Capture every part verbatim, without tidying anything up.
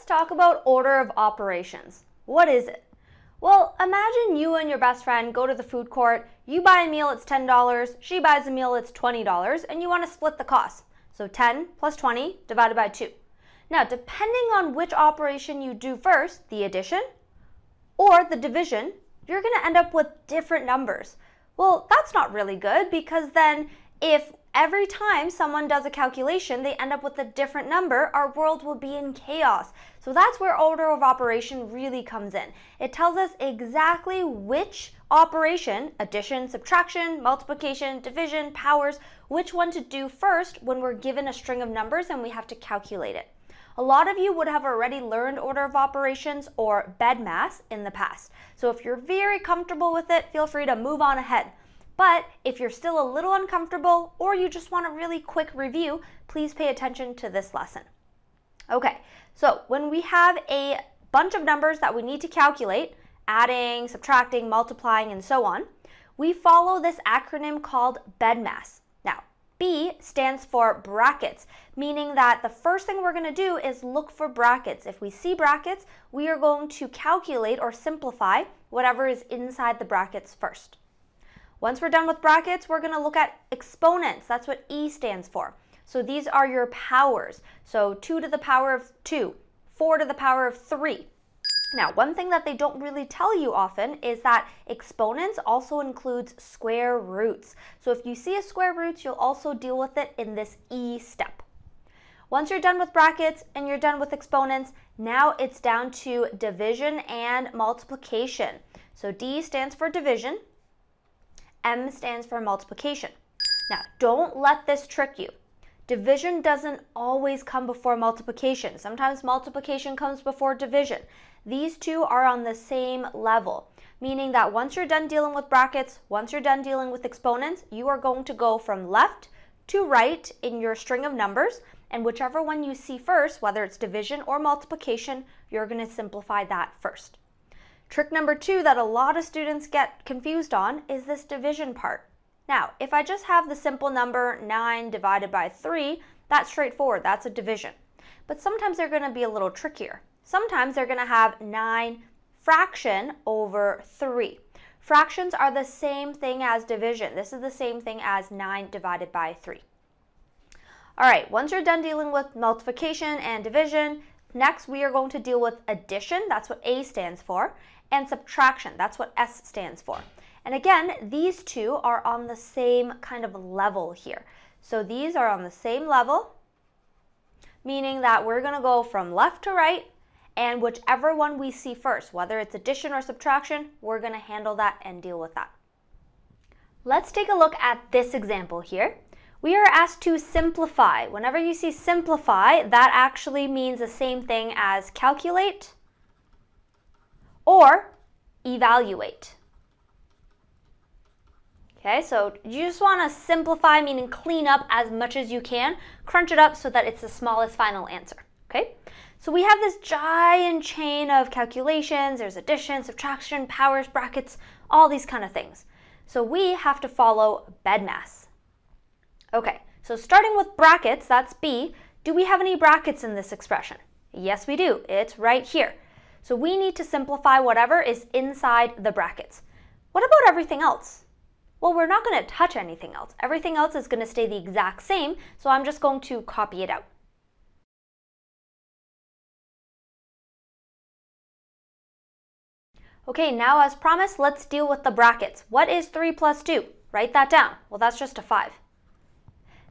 let's talk about order of operations. What is it? Well, imagine you and your best friend go to the food court, you buy a meal, it's ten dollars, she buys a meal, it's twenty dollars, and you want to split the cost. So ten plus twenty divided by two. Now, depending on which operation you do first, the addition or the division, you're going to end up with different numbers. Well, that's not really good, because then if every time someone does a calculation, they end up with a different number, our world will be in chaos. So that's where order of operation really comes in. It tells us exactly which operation, addition, subtraction, multiplication, division, powers, which one to do first when we're given a string of numbers and we have to calculate it. A lot of you would have already learned order of operations or BEDMAS in the past. So if you're very comfortable with it, feel free to move on ahead. But if you're still a little uncomfortable or you just want a really quick review, please pay attention to this lesson. Okay, so when we have a bunch of numbers that we need to calculate, adding, subtracting, multiplying, and so on, we follow this acronym called BEDMAS. Now, B stands for brackets, meaning that the first thing we're going to do is look for brackets. If we see brackets, we are going to calculate or simplify whatever is inside the brackets first. Once we're done with brackets, we're going to look at exponents. That's what E stands for. So these are your powers. So two to the power of two, four to the power of three. Now, one thing that they don't really tell you often is that exponents also includes square roots. So if you see a square root, you'll also deal with it in this E step. Once you're done with brackets and you're done with exponents, now it's down to division and multiplication. So D stands for division. M stands for multiplication. Now, don't let this trick you. Division doesn't always come before multiplication. Sometimes multiplication comes before division. These two are on the same level, meaning that once you're done dealing with brackets, once you're done dealing with exponents, you are going to go from left to right in your string of numbers, and whichever one you see first, whether it's division or multiplication, you're going to simplify that first. Trick number two that a lot of students get confused on is this division part. Now, if I just have the simple number nine divided by three, that's straightforward, that's a division. But sometimes they're going to be a little trickier. Sometimes they're going to have nine fraction over three. Fractions are the same thing as division. This is the same thing as nine divided by three. All right, once you're done dealing with multiplication and division, next we are going to deal with addition. That's what A stands for. And subtraction, that's what S stands for. And again, these two are on the same kind of level here. So these are on the same level, meaning that we're going to go from left to right, and whichever one we see first, whether it's addition or subtraction, we're going to handle that and deal with that. Let's take a look at this example here. We are asked to simplify. Whenever you see simplify, that actually means the same thing as calculate or evaluate. Okay, so you just want to simplify, meaning clean up as much as you can, crunch it up so that it's the smallest final answer. Okay, so we have this giant chain of calculations. There's addition, subtraction, powers, brackets, all these kind of things. So we have to follow BEDMAS. Okay, so starting with brackets, that's B. Do we have any brackets in this expression? Yes, we do. It's right here. So we need to simplify whatever is inside the brackets. What about everything else? Well, we're not going to touch anything else. Everything else is going to stay the exact same, so I'm just going to copy it out. Okay, now as promised, let's deal with the brackets. What is three plus two? Write that down. Well, that's just a five.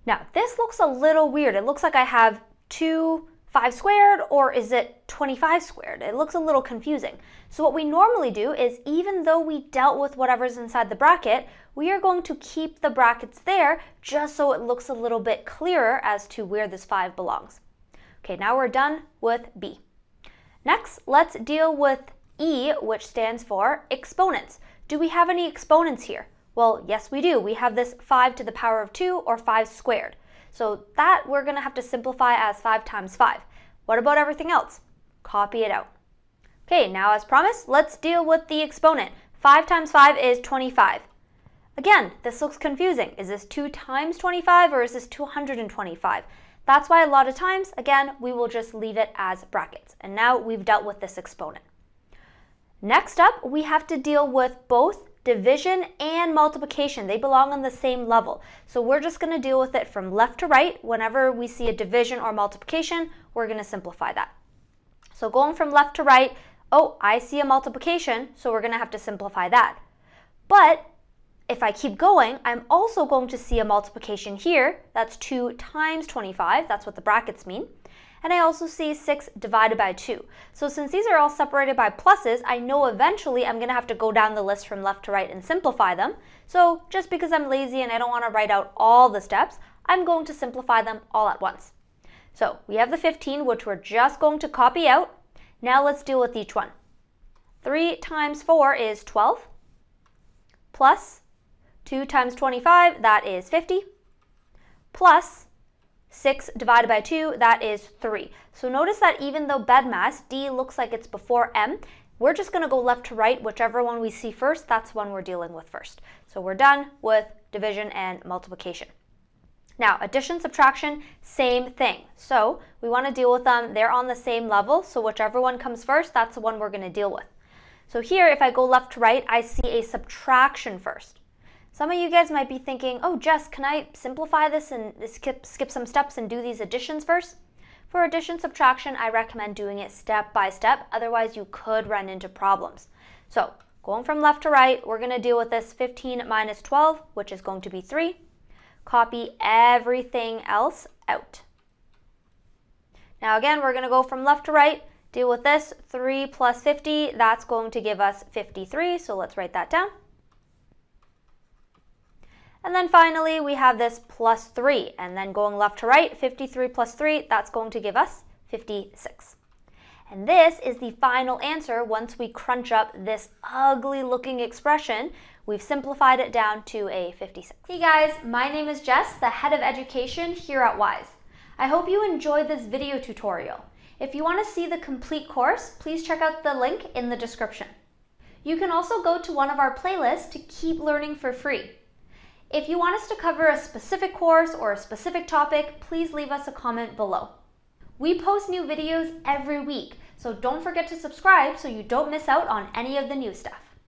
Now, this looks a little weird. It looks like I have two five squared, or is it twenty-five squared? It looks a little confusing. So what we normally do is, even though we dealt with whatever's inside the bracket, we are going to keep the brackets there just so it looks a little bit clearer as to where this five belongs. Okay, now we're done with B. Next, let's deal with E, which stands for exponents. Do we have any exponents here? Well, yes we do. We have this five to the power of two, or five squared. So that we're going to have to simplify as five times five. What about everything else? Copy it out. Okay, now as promised, let's deal with the exponent. five times five is twenty-five. Again, this looks confusing. Is this two times twenty-five, or is this two hundred twenty-five? That's why a lot of times, again, we will just leave it as brackets. And now we've dealt with this exponent. Next up, we have to deal with both division and multiplication. They belong on the same level. So we're just going to deal with it from left to right. Whenever we see a division or multiplication, we're going to simplify that. So going from left to right, oh, I see a multiplication, so we're going to have to simplify that. But if I keep going, I'm also going to see a multiplication here. That's two times twenty-five. That's what the brackets mean. And I also see six divided by two. So since these are all separated by pluses, I know eventually I'm going to have to go down the list from left to right and simplify them. So just because I'm lazy and I don't want to write out all the steps, I'm going to simplify them all at once. So we have the fifteen, which we're just going to copy out. Now let's deal with each one. three times four is twelve, plus two times twenty-five, that is fifty, plus six divided by two, that is three. So notice that even though BEDMAS, D looks like it's before M, we're just going to go left to right. Whichever one we see first, that's one we're dealing with first. So we're done with division and multiplication. Now, addition, subtraction, same thing. So we want to deal with them. They're on the same level. So whichever one comes first, that's the one we're going to deal with. So here, if I go left to right, I see a subtraction first. Some of you guys might be thinking, oh, Jess, can I simplify this and skip, skip some steps and do these additions first? For addition, subtraction, I recommend doing it step by step. Otherwise, you could run into problems. So going from left to right, we're going to deal with this fifteen minus twelve, which is going to be three. Copy everything else out. Now again, we're going to go from left to right, deal with this. three plus fifty, that's going to give us fifty-three, so let's write that down. And then finally, we have this plus three, and then going left to right, fifty-three plus three, that's going to give us fifty-six. And this is the final answer once we crunch up this ugly looking expression. We've simplified it down to a fifty-six. Hey guys, my name is Jess, the Head of Education here at Wise. I hope you enjoyed this video tutorial. If you want to see the complete course, please check out the link in the description. You can also go to one of our playlists to keep learning for free. If you want us to cover a specific course or a specific topic, please leave us a comment below. We post new videos every week, so don't forget to subscribe so you don't miss out on any of the new stuff.